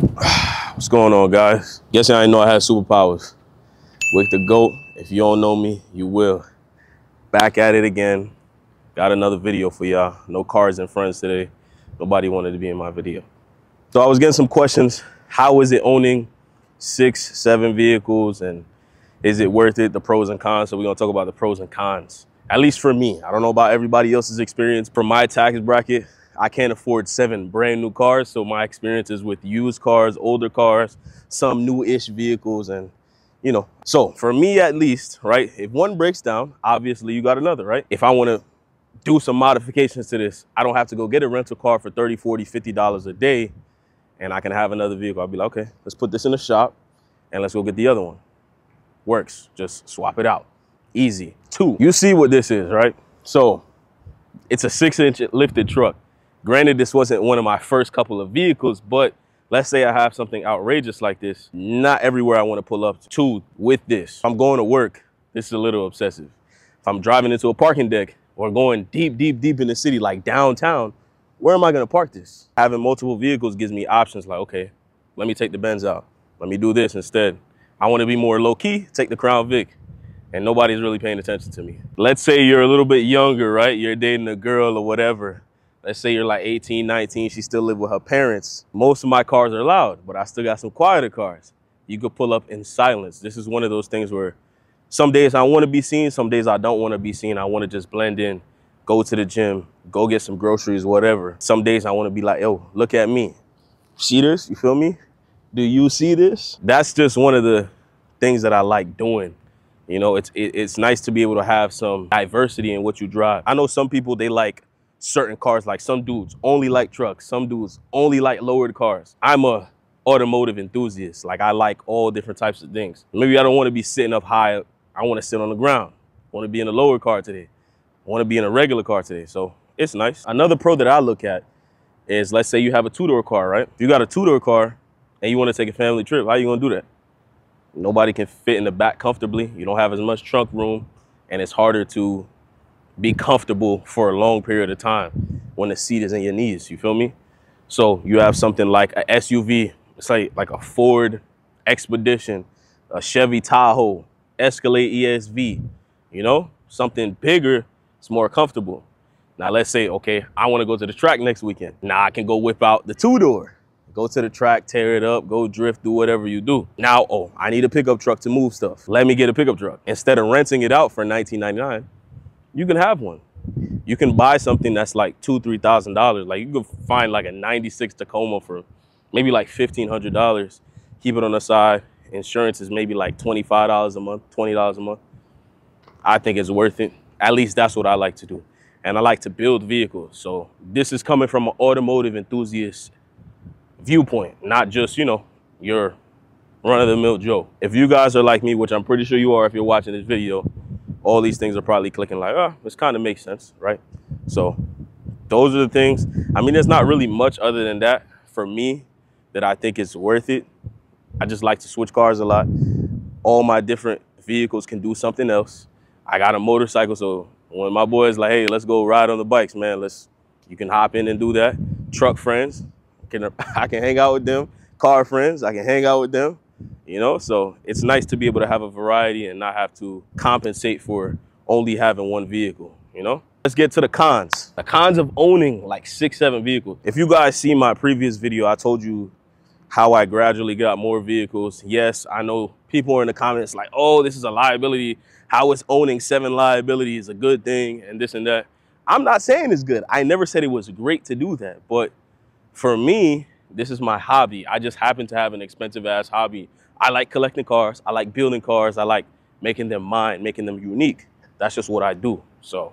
What's going on, guys? Guess y'all ain't know I had superpowers. Wick the GOAT. If you don't know me, you will. Back at it again. Got another video for y'all. No cars and friends today. Nobody wanted to be in my video. So I was getting some questions. How is it owning 6, 7 vehicles, and is it worth it? The pros and cons. So we're gonna talk about the pros and cons. At least for me. I don't know about everybody else's experience. For my tax bracket, I can't afford 7 brand new cars, so my experience is with used cars, older cars, some new-ish vehicles, and you know. So for me at least, right, if one breaks down, obviously you got another, right? If I want to do some modifications to this, I don't have to go get a rental car for $30, $40, $50 a day, and I can have another vehicle. I'll be like, okay, let's put this in the shop, and let's go get the other one. Works, just swap it out. Easy. 2, you see what this is, right? So it's a 6-inch lifted truck. Granted, this wasn't one of my first couple of vehicles, but let's say I have something outrageous like this. Not everywhere I want to pull up to with this. If I'm going to work, this is a little obsessive. If I'm driving into a parking deck or going deep in the city, like downtown, where am I going to park this? Having multiple vehicles gives me options like, okay, let me take the Benz out. Let me do this instead. I want to be more low key, take the Crown Vic. And nobody's really paying attention to me. Let's say you're a little bit younger, right? You're dating a girl or whatever. Let's say you're like 18, 19, she still live with her parents. Most of my cars are loud, but I still got some quieter cars. You could pull up in silence. This is one of those things where some days I want to be seen, some days I don't want to be seen. I want to just blend in, go to the gym, go get some groceries, whatever. Some days I want to be like, yo, look at me. See this? You feel me? Do you see this? That's just one of the things that I like doing. You know, it's nice to be able to have some diversity in what you drive. I know some people, they like certain cars. Like some dudes only like trucks, some dudes only like lowered cars. I'm a automotive enthusiast. Like, I like all different types of things. Maybe I don't want to be sitting up high. I want to sit on the ground. I want to be in a lower car today. I want to be in a regular car today. So it's nice. Another pro that I look at is, let's say you have a two-door car, right? If you got a two-door car and you want to take a family trip, how you gonna do that? Nobody can fit in the back comfortably. You don't have as much trunk room, and it's harder to be comfortable for a long period of time when the seat is in your knees, you feel me? So you have something like an SUV. It's like a Ford Expedition, a Chevy Tahoe, Escalade ESV, you know? Something bigger, it's more comfortable. Now let's say, okay, I wanna go to the track next weekend. Now I can go whip out the two-door, go to the track, tear it up, go drift, do whatever you do. Now, oh, I need a pickup truck to move stuff. Let me get a pickup truck. Instead of renting it out for $19.99, you can have one. You can buy something that's like $2,000, $3,000. Like, you can find like a 96 Tacoma for maybe like $1,500. Keep it on the side. Insurance is maybe like $25 a month, $20 a month. I think it's worth it. At least that's what I like to do. And I like to build vehicles. So this is coming from an automotive enthusiast viewpoint, not just, you know, your run-of-the-mill Joe. If you guys are like me, which I'm pretty sure you are if you're watching this video, all these things are probably clicking like, oh, this kind of makes sense, right? So those are the things. I mean, there's not really much other than that for me that I think is worth it. I just like to switch cars a lot. All my different vehicles can do something else. I got a motorcycle, so when my boy's like, hey, let's go ride on the bikes, man, you can hop in and do that. Truck friends, I can hang out with them. Car friends, I can hang out with them. You know, so it's nice to be able to have a variety and not have to compensate for only having one vehicle, you know? Let's get to the cons. The cons of owning like 6, 7 vehicles. If you guys see my previous video, I told you how I gradually got more vehicles. Yes, I know people are in the comments like, oh, this is a liability. How is owning 7 liabilities a good thing and this and that? I'm not saying it's good. I never said it was great to do that, but for me, this is my hobby. I just happen to have an expensive ass hobby. I like collecting cars. I like building cars. I like making them mine, making them unique. That's just what I do. So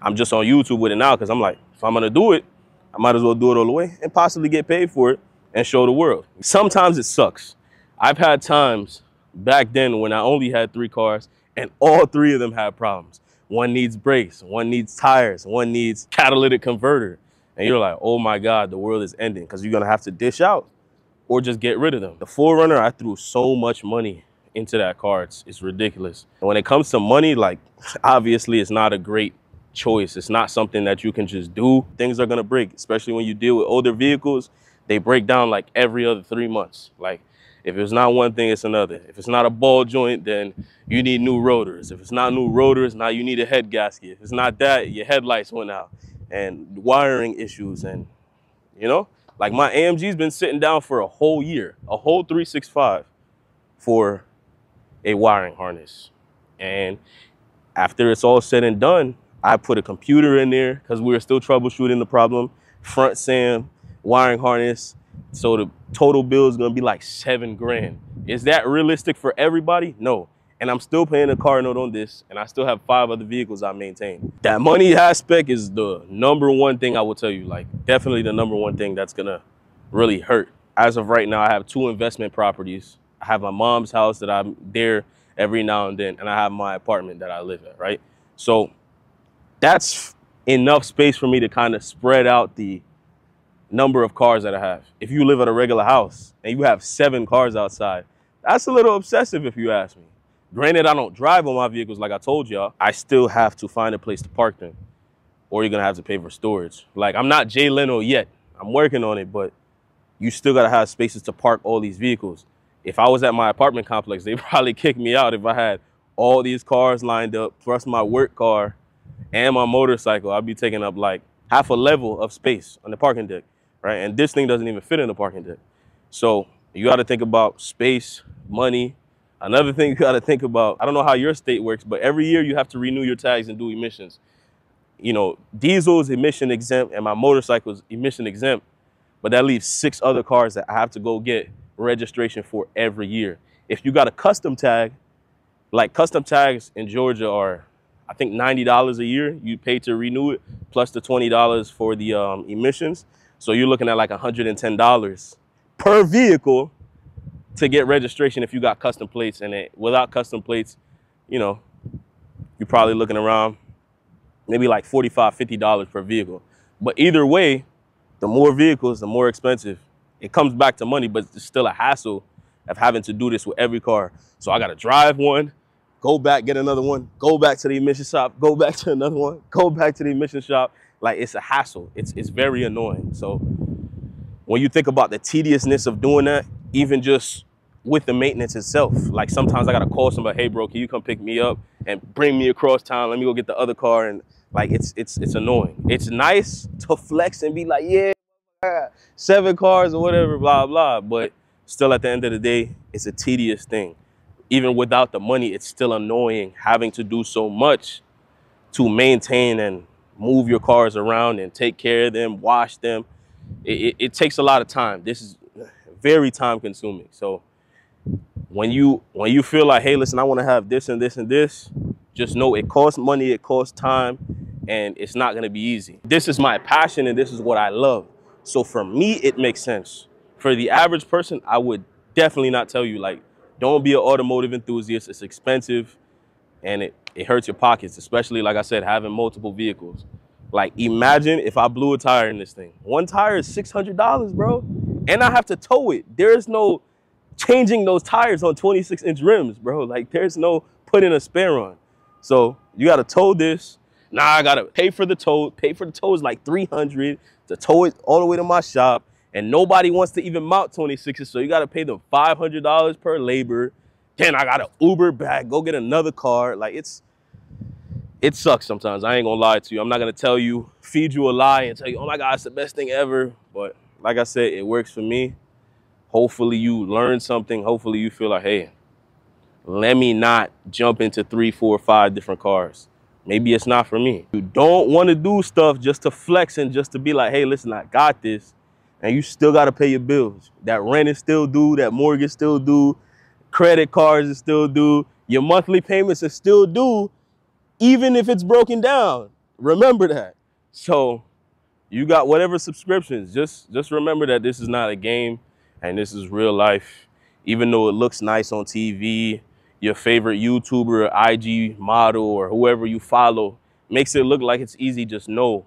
I'm just on YouTube with it now because I'm like, if I'm going to do it, I might as well do it all the way and possibly get paid for it and show the world. Sometimes it sucks. I've had times back then when I only had 3 cars and all 3 of them had problems. One needs brakes. One needs tires. One needs catalytic converter. And you're like, oh my God, the world is ending, because you're going to have to dish out or just get rid of them. The 4Runner, I threw so much money into that car. It's ridiculous. And when it comes to money, like, obviously, it's not a great choice. It's not something that you can just do. Things are going to break, especially when you deal with older vehicles. They break down like every other 3 months. Like if it's not one thing, it's another. If it's not a ball joint, then you need new rotors. If it's not new rotors, now you need a head gasket. If it's not that, your headlights went out and wiring issues. And you know, like my AMG's been sitting down for a whole year, a whole 365 for a wiring harness. And after it's all said and done, I put a computer in there because we were still troubleshooting the problem. Front SAM, wiring harness. So the total bill is gonna be like $7 grand. Is that realistic for everybody? No. And I'm still paying a car note on this, and I still have 5 other vehicles I maintain. That money aspect is the #1 thing I will tell you, like definitely the #1 thing that's gonna really hurt. As of right now, I have 2 investment properties. I have my mom's house that I'm there every now and then, and I have my apartment that I live at, right? So that's enough space for me to kind of spread out the number of cars that I have. If you live at a regular house and you have 7 cars outside, that's a little obsessive if you ask me. Granted, I don't drive on my vehicles like I told y'all. I still have to find a place to park them, or you're gonna have to pay for storage. Like I'm not Jay Leno yet. I'm working on it, but you still gotta have spaces to park all these vehicles. If I was at my apartment complex, they'd probably kick me out if I had all these cars lined up, plus my work car and my motorcycle. I'd be taking up like half a level of space on the parking deck, right? And this thing doesn't even fit in the parking deck. So you got to think about space, money. Another thing you got to think about, I don't know how your state works, but every year you have to renew your tags and do emissions. You know, diesel's emission exempt and my motorcycle's emission exempt, but that leaves 6 other cars that I have to go get registration for every year. If you got a custom tag, like custom tags in Georgia are, I think $90 a year you pay to renew it, plus the $20 for the emissions. So you're looking at like $110 per vehicle to get registration if you got custom plates in it. Without custom plates, you know, you're probably looking around maybe like $45, $50 per vehicle. But either way, the more vehicles, the more expensive. It comes back to money, but it's still a hassle of having to do this with every car. So I got to drive one, go back, get another one, go back to the emission shop, go back to another one, go back to the emission shop. Like it's a hassle. It's very annoying. So when you think about the tediousness of doing that, even just with the maintenance itself, like sometimes I got to call somebody, hey bro, can you come pick me up and bring me across town? Let me go get the other car. And like, it's annoying. It's nice to flex and be like, yeah, 7 cars or whatever, blah blah, but still at the end of the day, it's a tedious thing. Even without the money, it's still annoying having to do so much to maintain and move your cars around and take care of them, wash them. It takes a lot of time. This is very time consuming. So when you feel like, hey listen, I want to have this and this and this, just know it costs money, it costs time, and it's not going to be easy. This is my passion and this is what I love. So for me, it makes sense. For the average person, I would definitely not tell you, like, don't be an automotive enthusiast. It's expensive and it hurts your pockets, especially, like I said, having multiple vehicles. Like, imagine if I blew a tire in this thing. One tire is $600, bro. And I have to tow it. There is no changing those tires on 26-inch rims, bro. Like, there's no putting a spare on. So you got to tow this. Now I got to pay for the tow. Pay for the tow is like $300. To tow it all the way to my shop, and nobody wants to even mount 26s, so you got to pay them $500 per labor. Then I got to Uber back, go get another car. Like, it sucks sometimes. I ain't gonna lie to you. I'm not gonna tell you, feed you a lie and tell you, oh my God, it's the best thing ever. But like I said, it works for me. Hopefully you learn something. Hopefully you feel like, hey, let me not jump into 3, 4, 5 different cars. Maybe it's not for me. You don't want to do stuff just to flex and just to be like, hey, listen, I got this. And you still got to pay your bills. That rent is still due. That mortgage is still due. Credit cards is still due. Your monthly payments are still due, even if it's broken down. Remember that. So you got whatever subscriptions. Just remember that this is not a game and this is real life. Even though it looks nice on TV, your favorite YouTuber, IG model, or whoever you follow makes it look like it's easy. Just know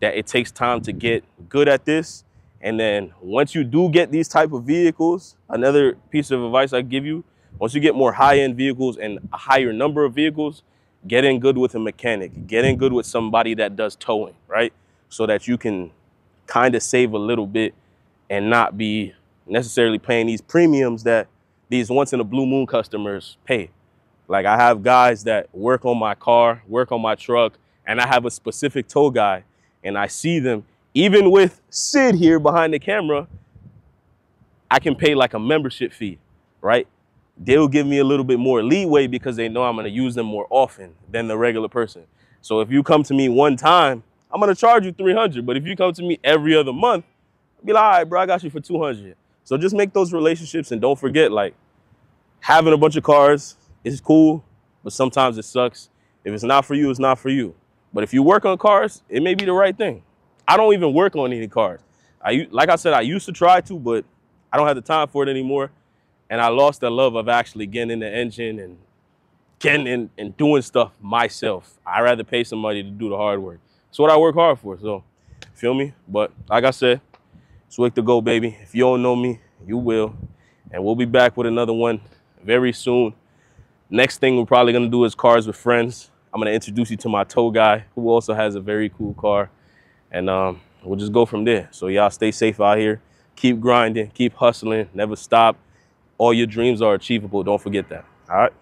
that it takes time to get good at this. And then once you do get these type of vehicles, another piece of advice I give you, once you get more high-end vehicles and a higher number of vehicles, get in good with a mechanic, get in good with somebody that does towing, right? So that you can kind of save a little bit and not be necessarily paying these premiums that these once in a blue moon customers pay. Like, I have guys that work on my car, work on my truck, and I have a specific tow guy, and I see them, even with Sid here behind the camera, I can pay like a membership fee, right? They'll give me a little bit more leeway because they know I'm going to use them more often than the regular person. So if you come to me one time, I'm going to charge you $300. But if you come to me every other month, I'll be like, all right, bro, I got you for $200. So just make those relationships, and don't forget, like, having a bunch of cars is cool, but sometimes it sucks. If it's not for you, it's not for you. But if you work on cars, it may be the right thing. I don't even work on any cars. Like I said, I used to try to, but I don't have the time for it anymore. And I lost the love of actually getting in the engine and getting in and doing stuff myself. I'd rather pay somebody to do the hard work. That's what I work hard for, so feel me? But like I said, Swick to go, baby. If you don't know me, you will. And we'll be back with another one very soon. Next thing we're probably going to do is cars with friends. I'm going to introduce you to my tow guy, who also has a very cool car. And we'll just go from there. So y'all stay safe out here. Keep grinding. Keep hustling. Never stop. All your dreams are achievable. Don't forget that. All right?